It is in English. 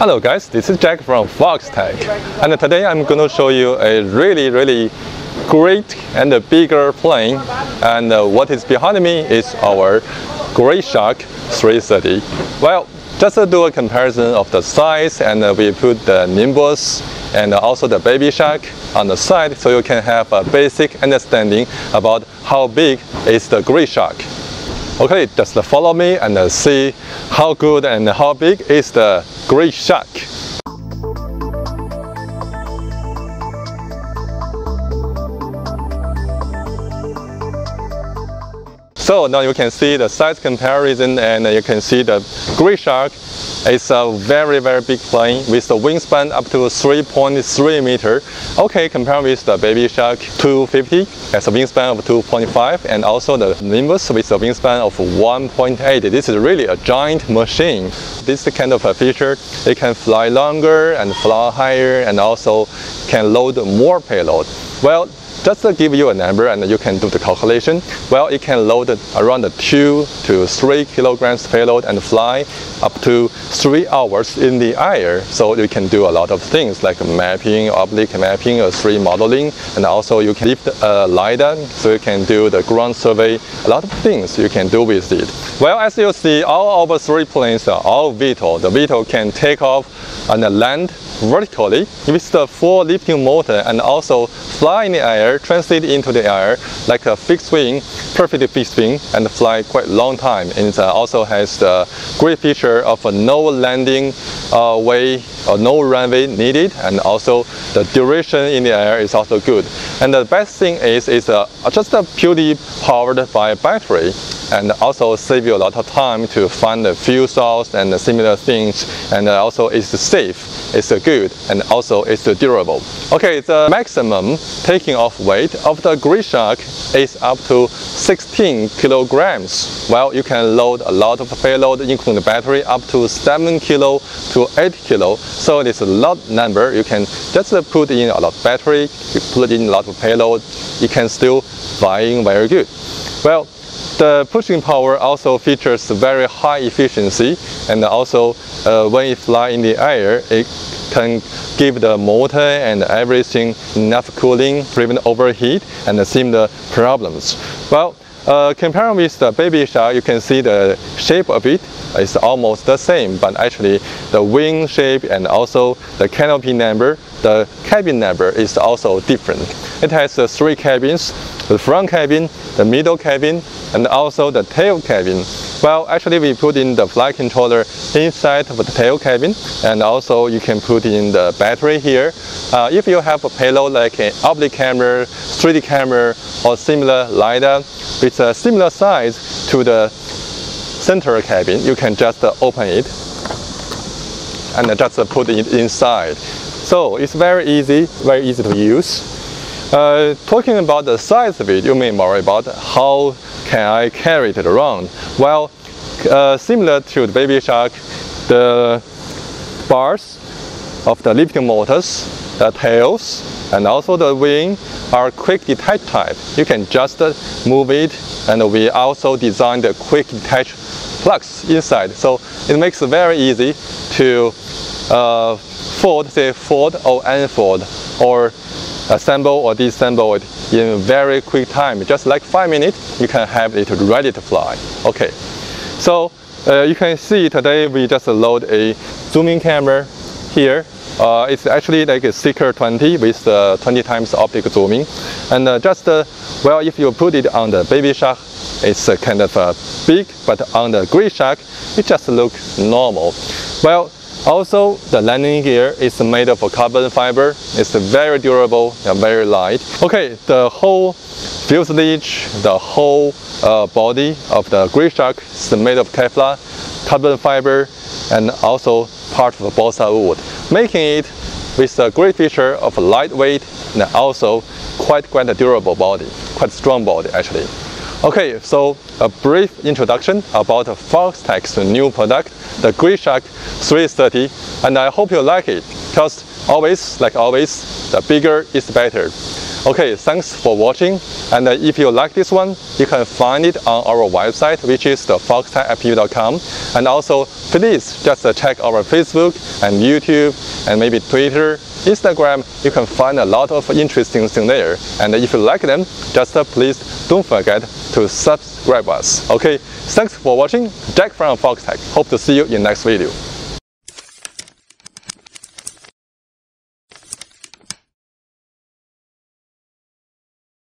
Hello guys, this is Jack from Foxtech, and today I'm going to show you a really great and a bigger plane, and what is behind me is our Great Shark 330. Well, just to do a comparison of the size, and we put the Nimbus and also the Baby Shark on the side so you can have a basic understanding about how big is the Great Shark. Okay, just follow me and see how good and how big is the Great Shark. So now you can see the size comparison, and you can see the Great Shark is a very big plane with the wingspan up to 3.3 meter. Okay, compared with the Baby Shark 250 has a wingspan of 2.5, and also the Nimbus with a wingspan of 1.8. This is really a giant machine. This kind of a feature, it can fly longer and fly higher, and also can load more payload. Well, just to give you a number and you can do the calculation, well, it can load around 2 to 3 kilograms payload and fly up to 3 hours in the air. So you can do a lot of things like mapping, oblique mapping, 3D modeling, and also you can lift a LiDAR, so you can do the ground survey, a lot of things you can do with it. Well, as you see, all our three planes are all VTOL. The VTOL can take off and land vertically with the full lifting motor, and also fly in the air, transit into the air like a fixed wing, perfectly fixed wing, and fly quite long time. And it also has the great feature of no landing way or no runway needed, and also the duration in the air is also good. And the best thing is it's just purely powered by battery, and also save you a lot of time to find the fuel cells and similar things. And also it's safe, it's good, and also it's durable. Okay, the maximum taking off weight of the Great Shark is up to 16 kilograms. Well, you can load a lot of payload, including the battery, up to 7 kilo to 8 kilo. So it's a lot number. You can just put in a lot of battery, you put in a lot of payload, you can still fly in very good. Well, the pushing power also features very high efficiency, and also when it flies in the air, it can give the motor and everything enough cooling, prevent overheat and similar problems. Well, comparing with the Baby Shark, you can see the shape of it is almost the same, but actually the wing shape and also the canopy number, the cabin number is also different. It has 3 cabins, the front cabin, the middle cabin, and also the tail cabin. Well, actually we put in the flight controller inside of the tail cabin, and also you can put in the battery here. If you have a payload like an oblique camera, 3D camera, or similar LiDAR, it's a similar size to the center cabin, you can just open it and just put it inside. So it's very easy to use. Talking about the size of it, you may worry about how can I carry it around. Well, similar to the Baby Shark, the bars of the lifting motors, the tails, and also the wing are quick detach type. You can just move it, and we also designed the quick detach plugs inside. So it makes it very easy to fold or unfold, or assemble or disassemble it in very quick time. Just like 5 minutes, you can have it ready to fly. Okay, so you can see today we just load a zooming camera here. It's actually like a Seeker 20 with 20 times optic zooming, and well, if you put it on the Baby Shark, it's kind of big, but on the Great Shark, it just looks normal. Well, also the landing gear is made of carbon fiber. It's very durable and very light. Okay, the whole fuselage, the whole body of the Great Shark is made of Kevlar, carbon fiber, and also part of balsa wood, making it with a great feature of lightweight and also quite a durable body, quite strong body actually. Okay, so a brief introduction about Foxtech's new product, the Great Shark 330, and I hope you like it, because always, like always, the bigger is better. Okay, thanks for watching, and if you like this one, you can find it on our website, which is the foxtechfpv.com, and also please just check our Facebook and YouTube and maybe Twitter, Instagram. You can find a lot of interesting things there, and if you like them, just please don't forget to subscribe us. Okay, thanks for watching. Jack from Foxtech. Hope to see you in next video.